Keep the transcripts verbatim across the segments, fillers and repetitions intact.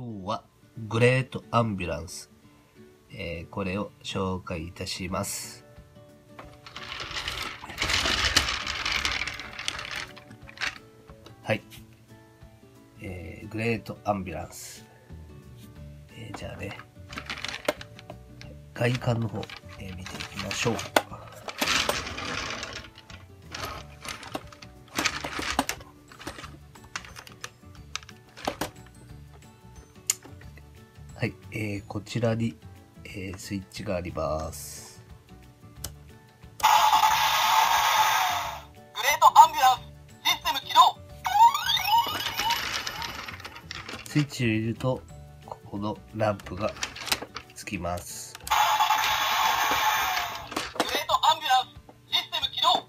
今日はグレートアンビュランス、えー、これを紹介いたします。はい、えー、グレートアンビュランス、えー、じゃあね、外観の方、えー、見ていきましょう。はい、えー、こちらに、えー、スイッチがあります。スイッチを入れると、ここのランプがつきます。グレートアンビュランスシステム起動。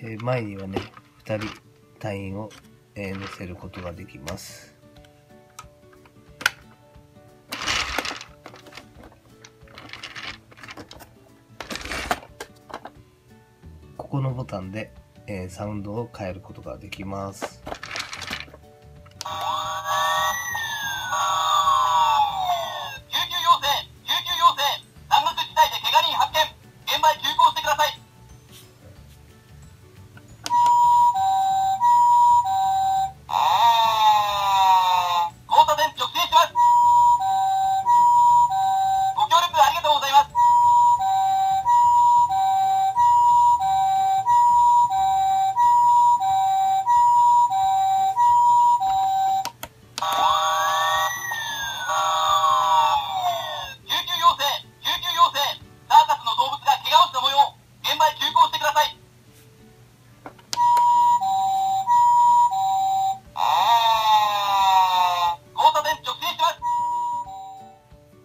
えー、前にはね、ふたり隊員を、えー、乗せることができます。ここのボタンで、えー、サウンドを変えることができます。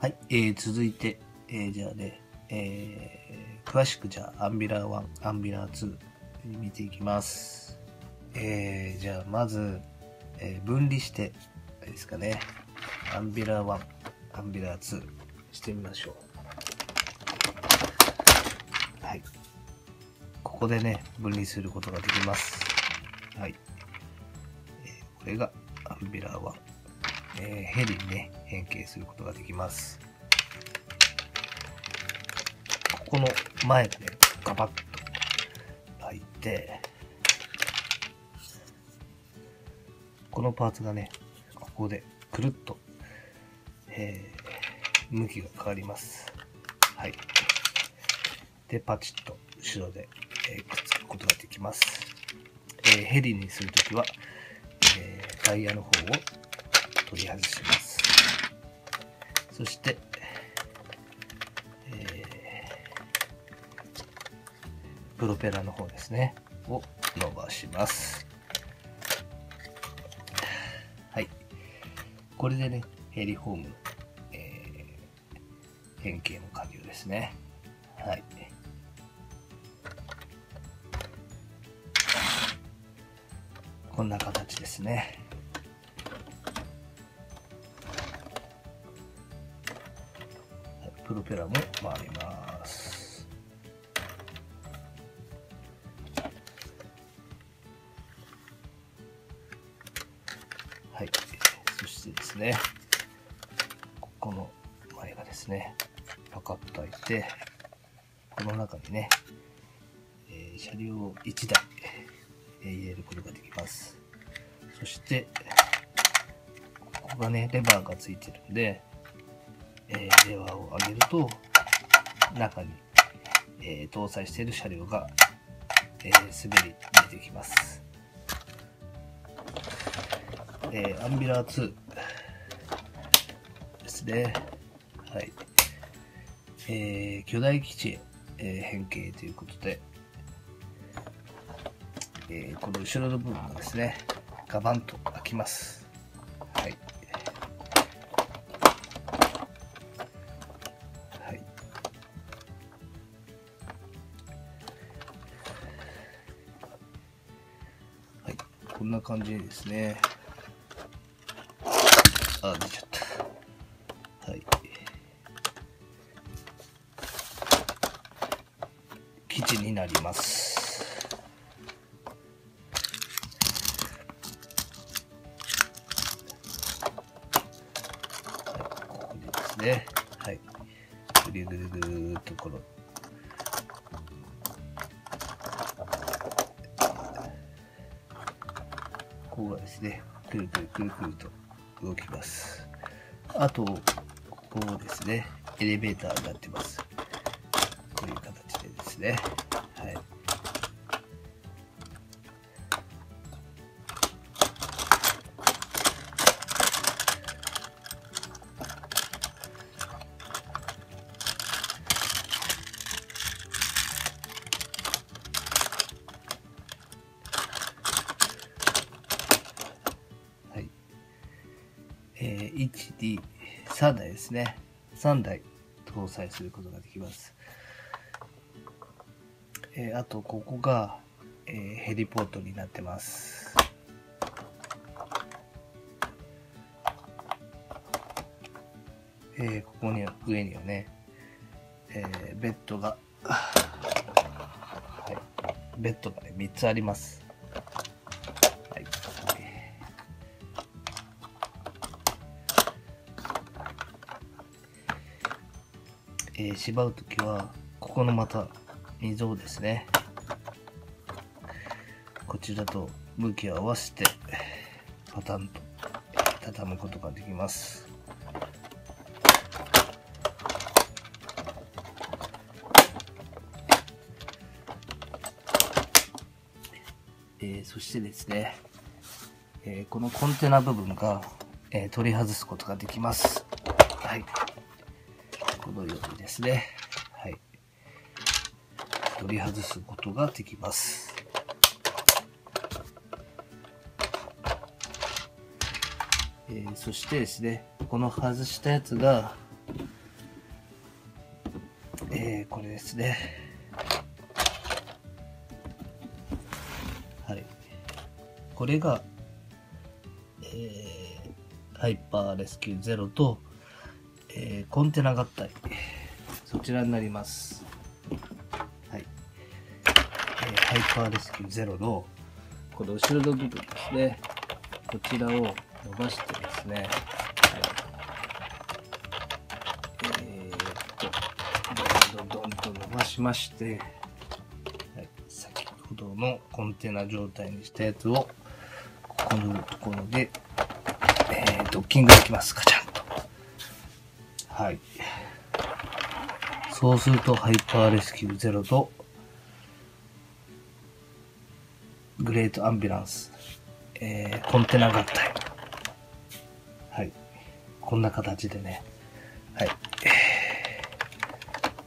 はい、えー、続いて、えー、じゃあね、えー、詳しくじゃあアンビュラーワン、アンビュラーツー見ていきます。えー、じゃあまず、えー、分離してですかね、アンビュラーワン、アンビュラーツーしてみましょう。はい、ここでね、分離することができます。はい、えー、これがアンビュラーワン。えー、ヘリにね、変形することができます。ここの前で、ね、ガバッと開いて、このパーツがね、ここでくるっと、えー、向きが変わります。はい。で、パチッと後ろで、えー、くっつくことができます。えー、ヘリにするときは、えー、タイヤの方を取り外します。そして、えー、プロペラの方ですねを伸ばします。はい、これでね、ヘリホームの、えー、変形の完了ですね。はい、こんな形ですね。プロペラも回ります。はい、そしてですね、ここの前がですね、パカッと開いて、この中にね、えー、車両をいちだい、えー、入れることができます。そして、ここがね、レバーがついてるんで、えー、レバーを上げると、中に、えー、搭載している車両が、えー、滑り出てきます。えー、アンビュラーツーですね。はい。えー、巨大基地へ、えー、変形ということで、えー、この後ろの部分がですね、ガバンと開きます。こんな感じですね。あ、出ちゃった。はい。基地になります。なります。ここでですね、はい、ぐるぐるぐるっとこのここがですね、くるくるくるくると動きます。あとここですね、エレベーターになってます。こういう形でですね、はい、はい、えー、いち、に、さんだいですね。さんだい搭載することができます。えー、あとここが、えー、ヘリポートになってます。えー、ここには上にはね、えー、ベッドが、はい、ベッドがねみっつあります。はい、えー、縛うときはここのまた溝をですね、こちらと向きを合わせてパタンと畳むことができます。えー、そしてですね、えー、このコンテナ部分が、えー、取り外すことができます。はい、このようにですね、はい、取り外すことができます。えー、そしてですね、この外したやつが、えー、これですね。はい。これが、えー、ハイパーレスキューゼロと、えー、コンテナ合体、そちらになります。ハイパーレスキューゼロのこの後ろの部分ですね、こちらを伸ばしてですね、はい、えー、っとどんどんどんと伸ばしまして、はい、先ほどのコンテナ状態にしたやつをここのところで、えー、ドッキングできます。カチャンと。はい、そうするとハイパーレスキューゼロとグレートアンビランス、えー、コンテナ合体、はい、こんな形でね、はい、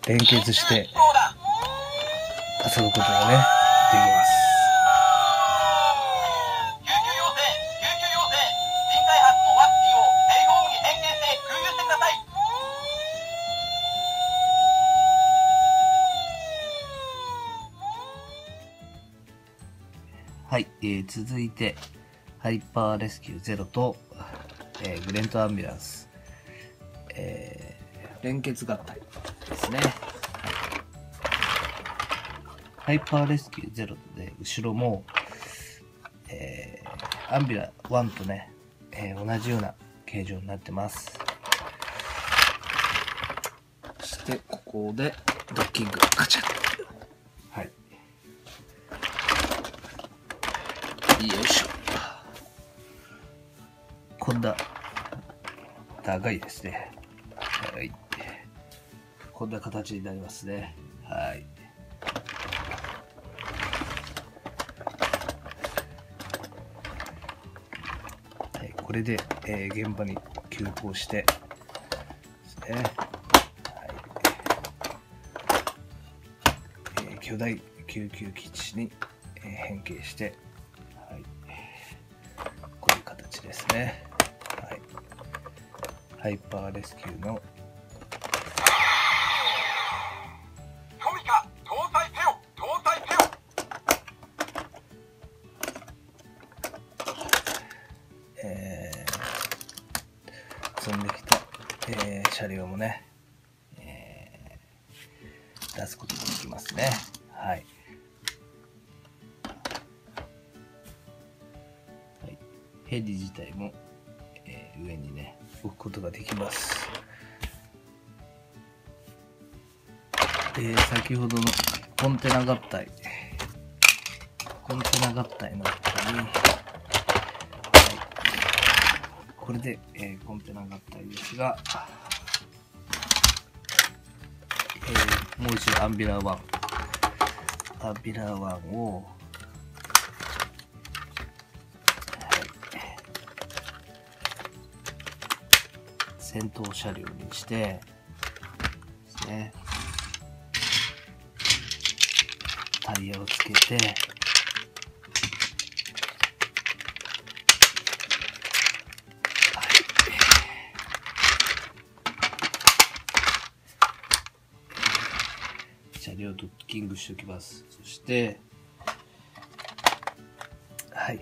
連結して遊ぶことがねできます。はい、えー、続いてハイパーレスキューゼロと、えー、グレートアンビランス、えー、連結合体ですね。ハイパーレスキューゼロで後ろも、えー、アンビラワンとね、えー、同じような形状になってます。そしてここでドッキングガチャッと。よいしょ。こんな長いですね。はい。こんな形になりますね。はい。はい、これで、えー、現場に急行してですね。はい、えー、巨大救急基地に、えー、変形して。ですね、はい、ハイパーレスキューのトミカ搭載せよ、搭載せよ。えー、積んできた、えー、車両もね、えー、出すことができますね。はい。ヘリ自体も、えー、上にね置くことができます。で、先ほどのコンテナ合体コンテナ合体の中に、はい、これで、えー、コンテナ合体ですが、えー、もう一度アンビラーワンアンビラーワンを、はい、先頭車両にしてですね、タイヤをつけて、はい、車両ドッキングしておきます。そしてはい、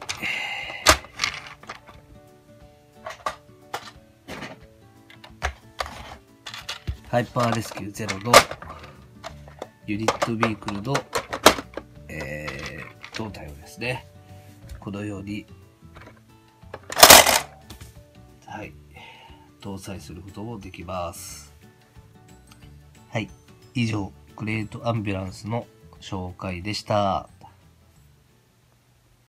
ハイパーレスキューゼロのユニットビークルの胴体をですね、このように、はい、搭載することもできます。はい、以上、グレートアンビュランスの紹介でした。